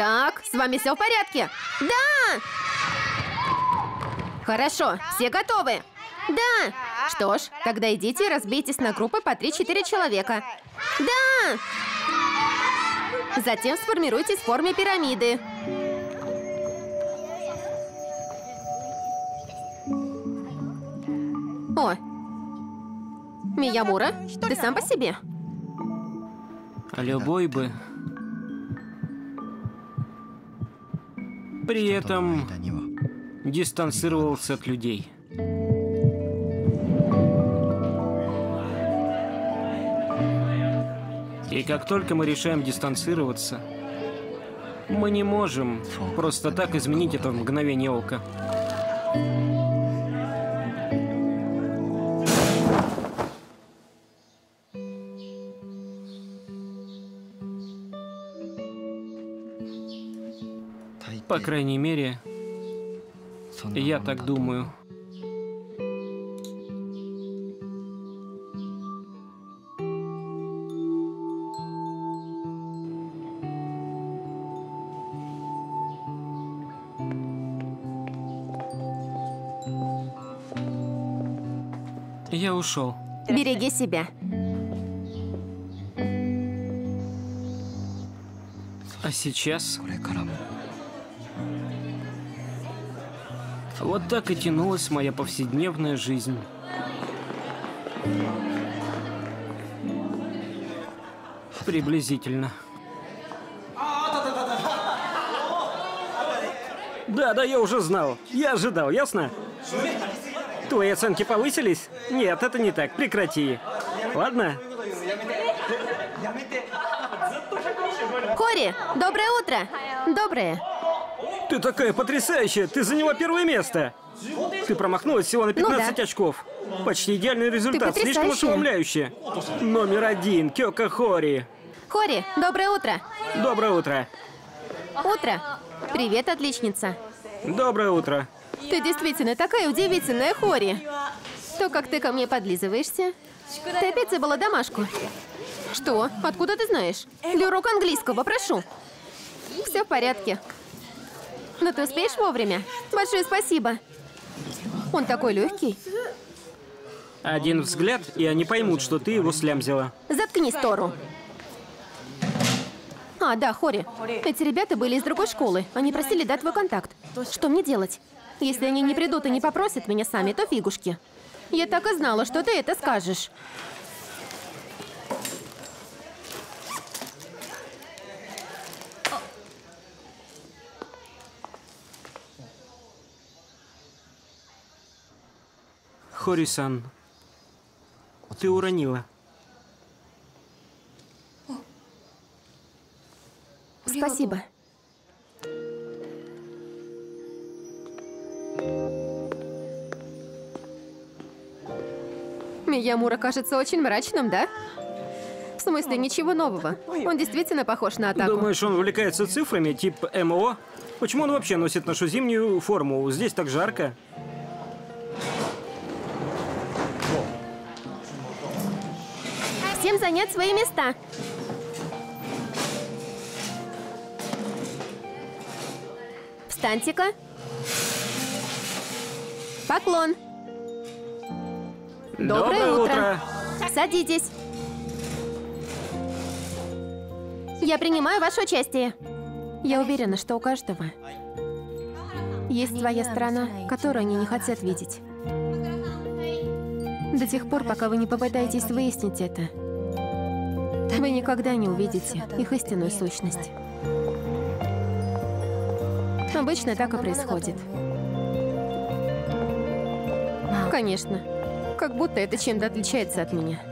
Так, с вами все в порядке? Да! Хорошо, все готовы? Да! Что ж, тогда идите и разбейтесь на группы по 3-4 человека. Да! Затем сформируйтесь в форме пирамиды. О! Миямура, ты сам по себе? Любой бы. При этом дистанцировался от людей. И как только мы решаем дистанцироваться, мы не можем просто так изменить это в мгновение ока. По крайней мере, я так думаю. Я ушел. Береги себя. А сейчас... Вот так и тянулась моя повседневная жизнь. Приблизительно. Да, я уже знал. Я ожидал, ясно? Твои оценки повысились? Нет, это не так. Прекрати. Ладно? Хори, доброе утро. Доброе. Ты такая потрясающая! Ты заняла первое место! Ты промахнулась всего на 15 очков. Почти идеальный результат, слишком ошеломляющий. Номер 1, Кёко Хори. Хори, доброе утро. Доброе утро. Утро. Привет, отличница. Доброе утро. Ты действительно такая удивительная, Хори. То, как ты ко мне подлизываешься. Ты опять забыла домашку. Что? Откуда ты знаешь? Для урока английского, прошу. Все в порядке. Но ты успеешь вовремя? Большое спасибо. Он такой легкий. Один взгляд, и они поймут, что ты его слямзила. Заткнись, Тору. А, да, Хори. Эти ребята были из другой школы. Они просили дать твой контакт. Что мне делать? Если они не придут и не попросят меня сами, то фигушки. Я так и знала, что ты это скажешь. Хори-сан, ты уронила. Спасибо. Миямура кажется очень мрачным, да? В смысле, ничего нового. Он действительно похож на атаку. Думаешь, он увлекается цифрами, типа МО? Почему он вообще носит нашу зимнюю форму? Здесь так жарко. Всем занять свои места. Встаньте-ка. Поклон. Доброе утро. Садитесь. Я принимаю ваше участие. Я уверена, что у каждого есть своя сторона, которую они не хотят видеть. До тех пор, пока вы не попытаетесь выяснить это, вы никогда не увидите их истинную сущность. Обычно так и происходит. Конечно. Как будто это чем-то отличается от меня.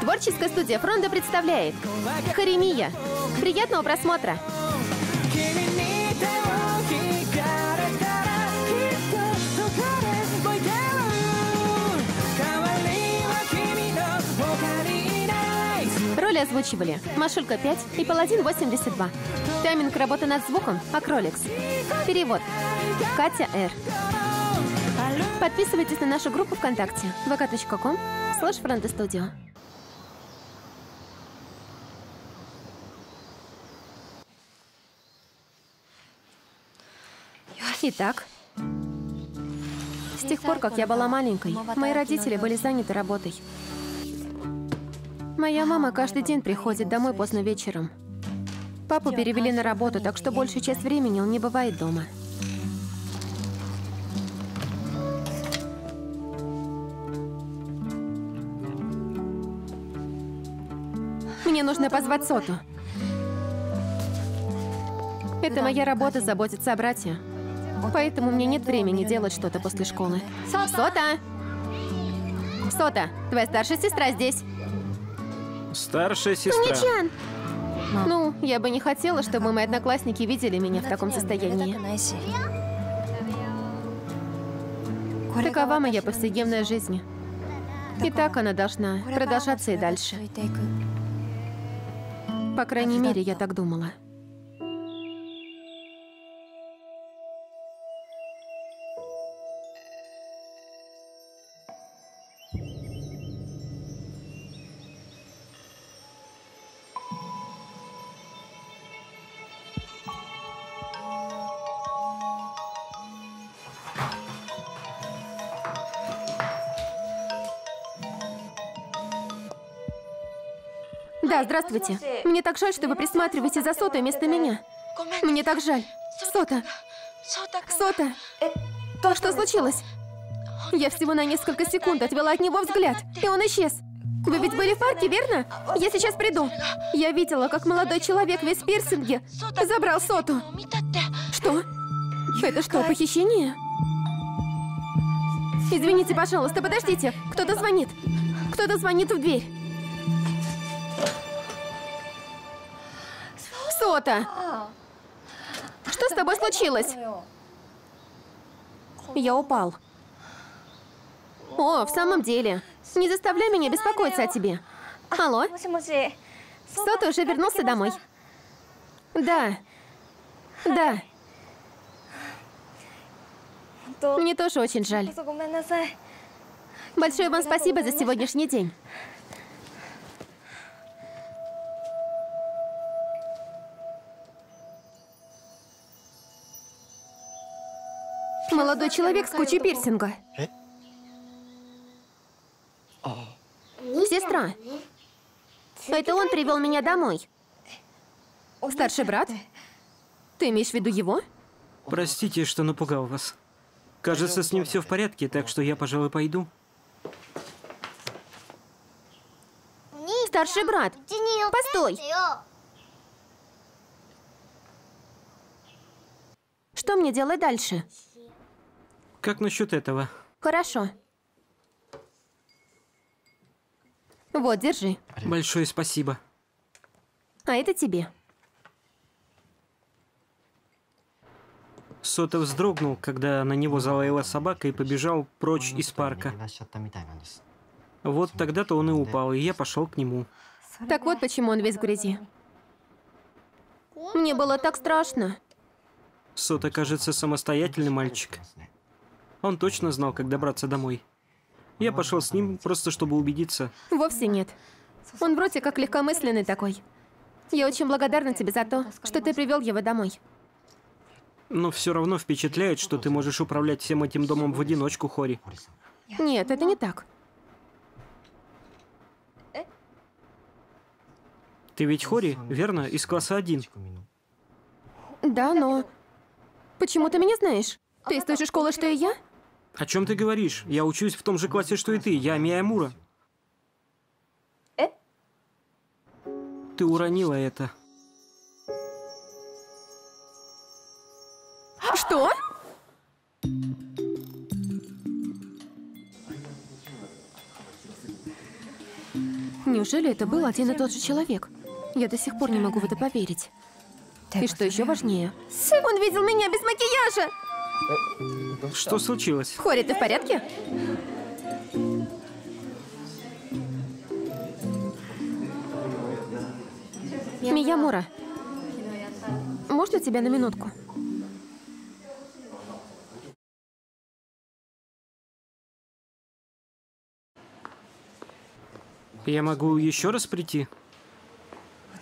Творческая студия Fronda представляет Хоримия. Приятного просмотра! Приготовили и озвучивали Mashylika5 и Paladin82. Тайминг работы над звуком Acrollix. Перевод Kati_R. Подписывайтесь на нашу группу ВКонтакте vk.com/Fronda Studio. Итак, с тех пор, как я была маленькой, мои родители были заняты работой. Моя мама каждый день приходит домой поздно вечером. Папу перевели на работу, так что большую часть времени он не бывает дома. Мне нужно позвать соту. Это моя работа — заботиться о брате. Поэтому мне нет времени делать что-то после школы. Сота! Сота, твоя старшая сестра здесь. Старшая сестра. Туничан. Ну, я бы не хотела, чтобы мои одноклассники видели меня в таком состоянии. Такова моя повседневная жизнь. И так она должна продолжаться и дальше. По крайней мере, я так думала. Да, здравствуйте. Мне так жаль, что вы присматриваете за Сотой вместо меня. Мне так жаль. Сота. Сота. То, что случилось? Я всего на несколько секунд отвела от него взгляд, и он исчез. Вы ведь были в парке, верно? Я сейчас приду. Я видела, как молодой человек весь в пирсинге забрал Соту. Что? Это что, похищение? Извините, пожалуйста, подождите. Кто-то звонит. Кто-то звонит в дверь. Сота! Что с тобой случилось? Я упал. О, в самом деле. Не заставляй меня беспокоиться о тебе. Алло? Сота уже вернулся домой. Да. Да. Мне тоже очень жаль. Большое вам спасибо за сегодняшний день. Молодой человек с кучей пирсинга. Сестра, это он привел меня домой. Старший брат? Ты имеешь в виду его? Простите, что напугал вас. Кажется, с ним все в порядке, так что я, пожалуй, пойду. Старший брат, постой! Что мне делать дальше? Как насчет этого? Хорошо. Вот, держи. Большое спасибо. А это тебе. Сота вздрогнул, когда на него залаяла собака, и побежал прочь из парка. Вот тогда-то он и упал, и я пошел к нему. Так вот почему он весь в грязи. Мне было так страшно. Сота, кажется, самостоятельный мальчик. Он точно знал, как добраться домой. Я пошел с ним, просто чтобы убедиться. Вовсе нет. Он вроде как легкомысленный такой. Я очень благодарна тебе за то, что ты привел его домой. Но все равно впечатляет, что ты можешь управлять всем этим домом в одиночку, Хори. Нет, это не так. Ты ведь Хори, верно? Из класса 1. Да, но... Почему ты меня знаешь? Ты из той же школы, что и я? О чем ты говоришь? Я учусь в том же классе, что и ты. Я Миямура. Ты уронила это. Что? Неужели это был один и тот же человек? Я до сих пор не могу в это поверить. И что еще важнее? Он видел меня без макияжа! Что случилось? Хори, ты в порядке? Миямура, можно тебя на минутку? Я могу еще раз прийти?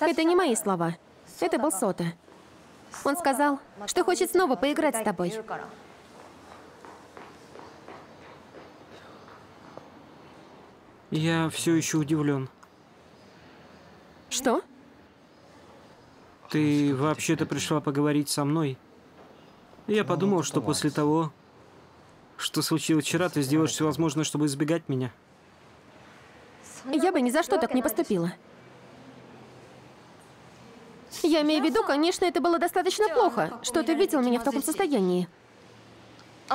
Это не мои слова. Это был Сота. Он сказал, что хочет снова поиграть с тобой. Я все еще удивлен. Что? Ты вообще-то пришла поговорить со мной. Я подумал, что после того, что случилось вчера, ты сделаешь все возможное, чтобы избегать меня. Я бы ни за что так не поступила. Я имею в виду, конечно, это было достаточно плохо, что ты видел меня в таком состоянии.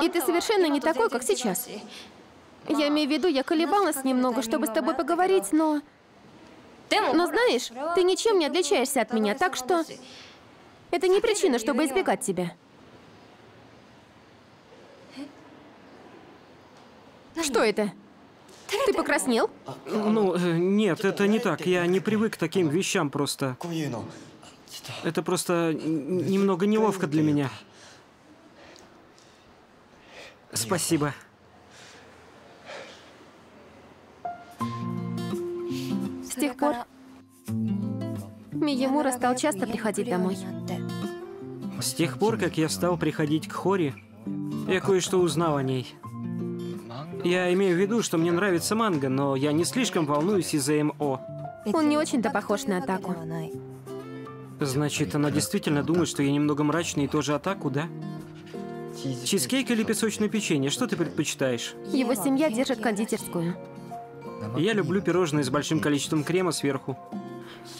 И ты совершенно не такой, как сейчас. Я имею в виду, я колебалась немного, чтобы с тобой поговорить, но... Но знаешь, ты ничем не отличаешься от меня, так что... Это не причина, чтобы избегать тебя. Что это? Ты покраснел? Ну, нет, это не так. Я не привык к таким вещам просто. Это просто немного неловко для меня. Спасибо. С тех пор Миямура стал часто приходить домой. С тех пор, как я стал приходить к Хори, я кое-что узнал о ней. Я имею в виду, что мне нравится манга, но я не слишком волнуюсь из-за МО. Он не очень-то похож на атаку. Значит, она действительно думает, что я немного мрачный и тоже атаку, да? Чизкейк или песочное печенье? Что ты предпочитаешь? Его семья держит кондитерскую. Я люблю пирожные с большим количеством крема сверху.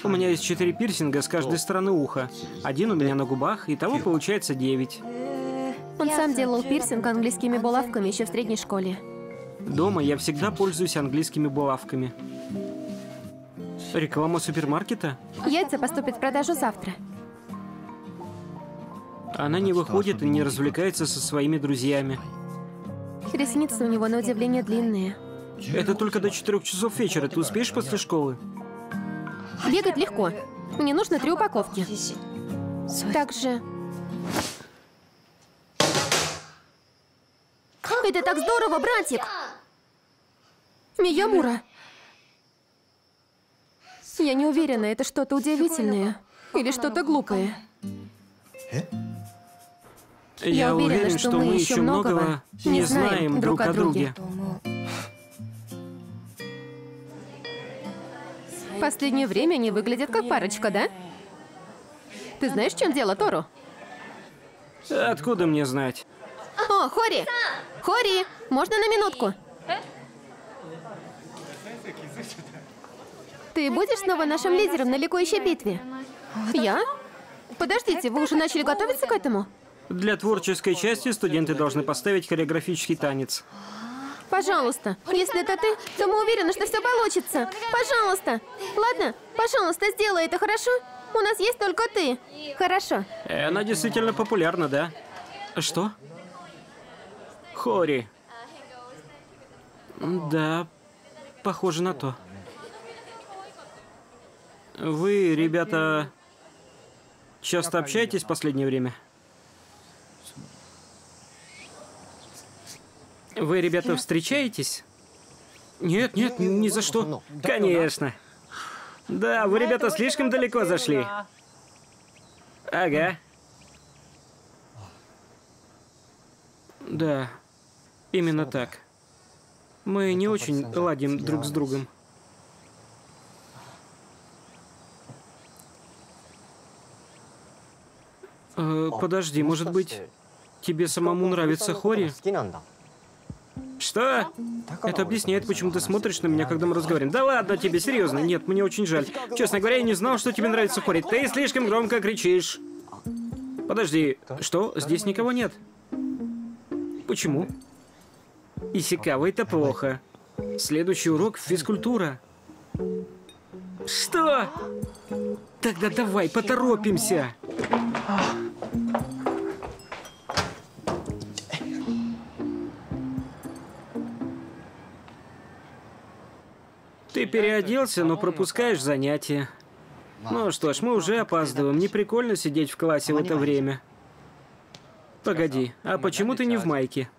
У меня есть 4 пирсинга с каждой стороны уха. Один у меня на губах, и того получается 9. Он сам делал пирсинг английскими булавками еще в средней школе. Дома я всегда пользуюсь английскими булавками. Реклама супермаркета? Яйца поступят в продажу завтра. Она не выходит и не развлекается со своими друзьями. Ресницы у него, на удивление, длинные. Это только до 4 часов вечера. Ты успеешь после школы? Бегать легко. Мне нужно 3 упаковки. Также... Это так здорово, братик! Миямура! Я не уверена, это что-то удивительное или что-то глупое. Я уверен, что мы еще многого не знаем друг о друге. В последнее время они выглядят как парочка, да? Ты знаешь, в чем дело, Тору? Откуда мне знать? О, Хори! Хори, можно на минутку? Ты будешь снова нашим лидером на ликующей битве? Я? Подождите, вы уже начали готовиться к этому? Для творческой части студенты должны поставить хореографический танец. Пожалуйста, если это ты, то мы уверены, что все получится. Пожалуйста. Ладно, пожалуйста, сделай это, хорошо? У нас есть только ты. Хорошо. Она действительно популярна, да? Что? Хори. Да, похоже на то. Вы, ребята, часто общаетесь в последнее время? Вы, ребята, встречаетесь? Нет, нет, ни за что. Конечно. Да, вы, ребята, слишком далеко зашли. Ага. Да. Именно так. Мы не очень ладим друг с другом. Подожди, может быть, тебе самому нравится Хори? Что? Это объясняет, почему ты смотришь на меня, когда мы разговариваем. Да ладно тебе, серьезно. Нет, мне очень жаль. Честно говоря, я не знал, что тебе нравится Хори. Ты слишком громко кричишь. Подожди, что? Здесь никого нет? Почему? Исикава, это плохо. Следующий урок — физкультура. Что? Тогда давай, поторопимся. Ты переоделся, но пропускаешь занятия. Ну что ж, мы уже опаздываем. Не прикольно сидеть в классе в это время. Погоди, а почему ты не в майке?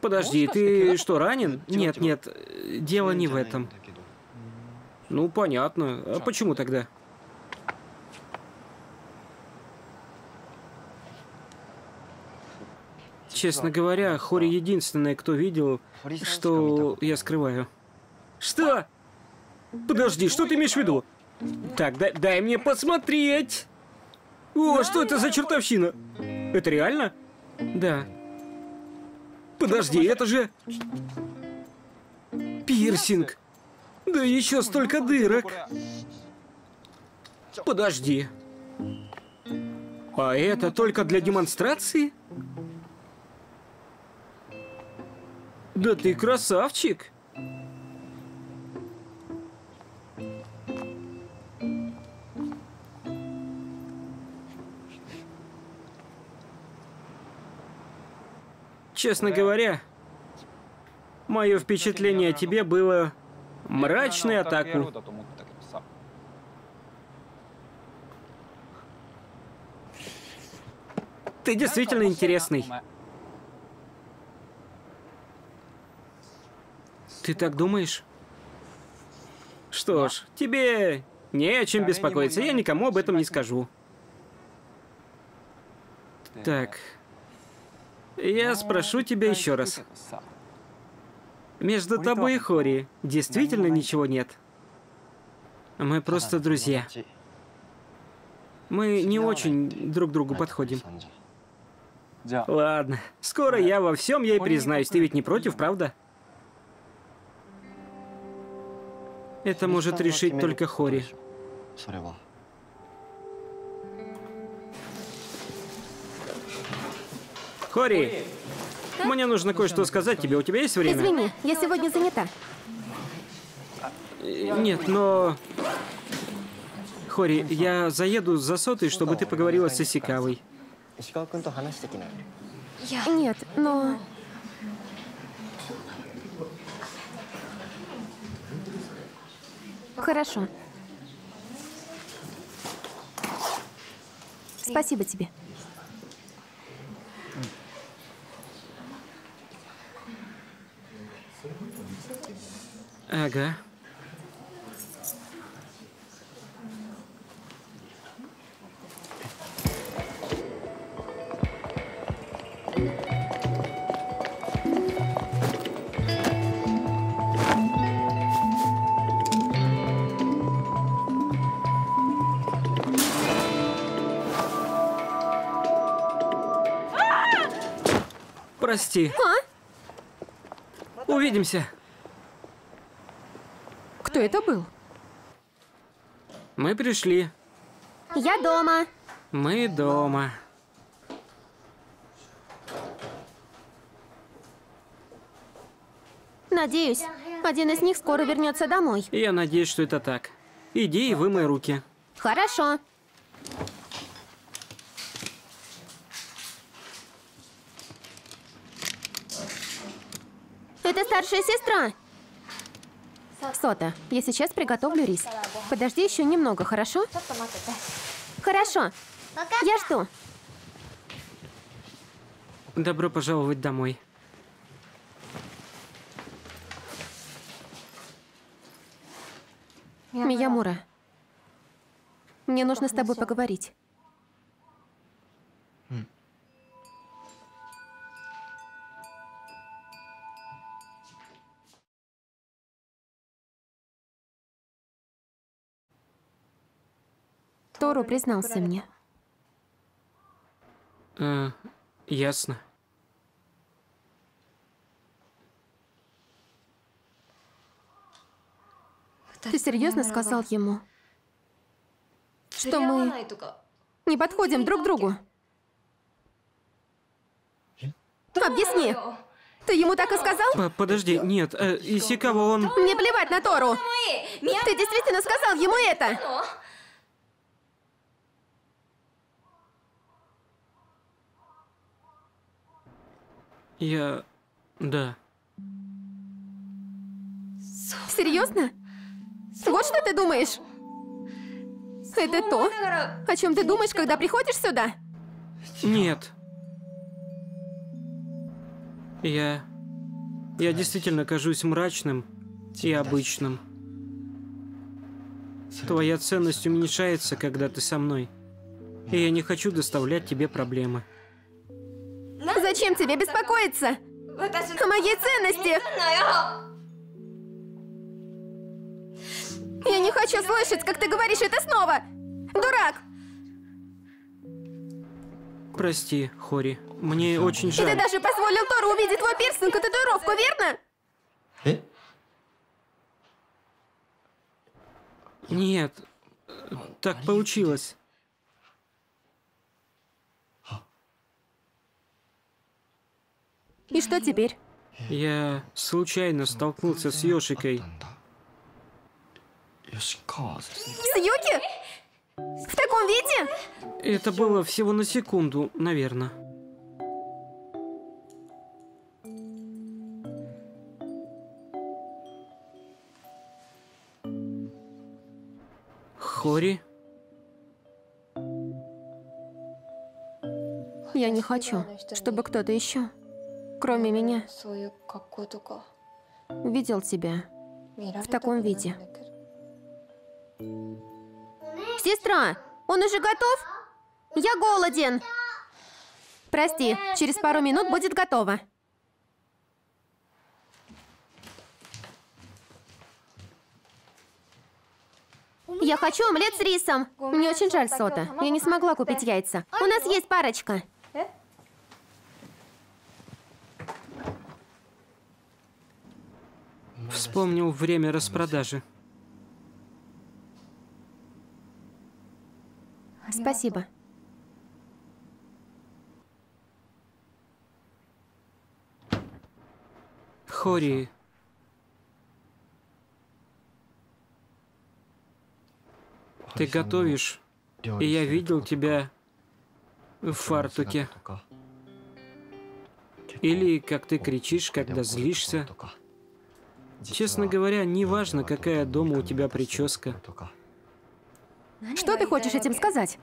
Подожди, ты что, ранен? Нет, нет, дело не в этом. Ну, понятно. А почему тогда? Честно говоря, Хори единственная, кто видел, что я скрываю. Что? Подожди, что ты имеешь в виду? Так, дай мне посмотреть. О, что это за чертовщина? Это реально? Да. Подожди, это же... пирсинг. Да еще столько дырок. Подожди. А это только для демонстрации? Да ты красавчик. Честно говоря, мое впечатление о тебе было мрачной атакой. Ты действительно интересный. Ты так думаешь? Что ж, тебе не о чем беспокоиться. Я никому об этом не скажу. Так. Я спрошу тебя еще раз. Между тобой и Хори действительно ничего нет? Мы просто друзья. Мы не очень друг другу подходим. Ладно, скоро я во всем ей признаюсь. Ты ведь не против, правда? Это может решить только Хори. Хори, мне нужно кое-что сказать тебе. У тебя есть время? Извини, я сегодня занята. Нет, но... Хори, я заеду за сотой, чтобы ты поговорила с Исикавой. Нет, но... Хорошо. Спасибо тебе. Ага. Прости. А? Увидимся. Кто это был? Мы пришли. Я дома. Мы дома. Надеюсь, один из них скоро вернется домой. Я надеюсь, что это так. Иди и вымой руки. Хорошо. Это старшая сестра. Сота, я сейчас приготовлю рис. Подожди еще немного, хорошо? Хорошо. Я жду. Добро пожаловать домой. Миямура, мне нужно с тобой поговорить. Тору признался мне. Ясно. Ты серьезно сказал ему, что мы не подходим друг другу? Объясни. Ты ему так и сказал? Подожди, нет, Исикава, он... Мне плевать на Тору. Ты действительно сказал ему это? Я... да. Серьезно? Вот что ты думаешь? Это то, о чем ты думаешь, когда приходишь сюда? Нет. Я действительно кажусь мрачным и обычным. Твоя ценность уменьшается, когда ты со мной. И я не хочу доставлять тебе проблемы. Зачем тебе беспокоиться? О моей ценности! Я не хочу слышать, как ты говоришь это снова! Дурак! Прости, Хори. Мне очень жаль. И ты даже позволил Тору увидеть твой пирсинг и татуировку, верно? Нет. Так получилось. И что теперь? Я случайно столкнулся с Юшикой. С Юки? В таком виде? Это было всего на секунду, наверное. Хори? Я не хочу, чтобы кто-то еще, кроме меня, видел тебя в таком виде. Сестра, он уже готов? Я голоден. Прости, через пару минут будет готово. Я хочу омлет с рисом. Мне очень жаль, Сота. Я не смогла купить яйца. У нас есть парочка. Вспомнил время распродажи. Спасибо. Хори. Ты готовишь, и я видел тебя в фартуке. Или как ты кричишь, когда злишься. Честно говоря, неважно, какая дома у тебя прическа. Что ты хочешь этим сказать?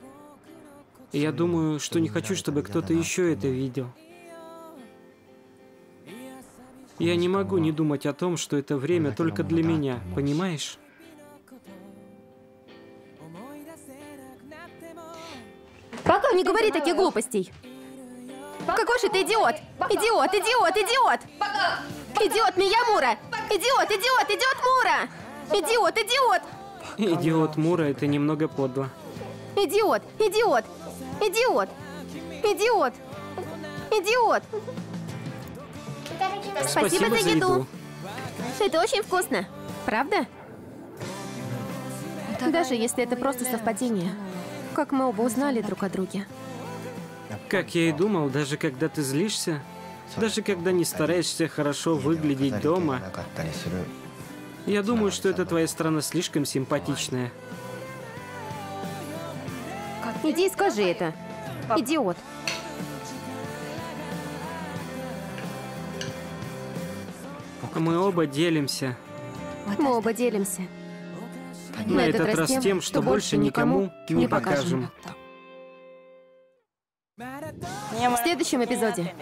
Я думаю, что не хочу, чтобы кто-то еще это видел. Я не могу не думать о том, что это время только для меня, понимаешь? Пока не говори таких глупостей. Какой же ты идиот! Идиот, идиот, идиот! Идиот Миямура! Идиот, идиот, идиот Мура! Идиот, идиот! Идиот Мура, это немного подло. Идиот, идиот, идиот, идиот, идиот. Спасибо за еду. Это очень вкусно, правда? Даже если это просто совпадение. Как мы оба узнали друг о друге. Как я и думал, даже когда ты злишься, даже когда не стараешься хорошо выглядеть дома, я думаю, что эта твоя страна слишком симпатичная. Иди и скажи это, идиот. Мы оба делимся. Мы оба делимся. На этот раз тем, что больше никому не покажем. В следующем эпизоде.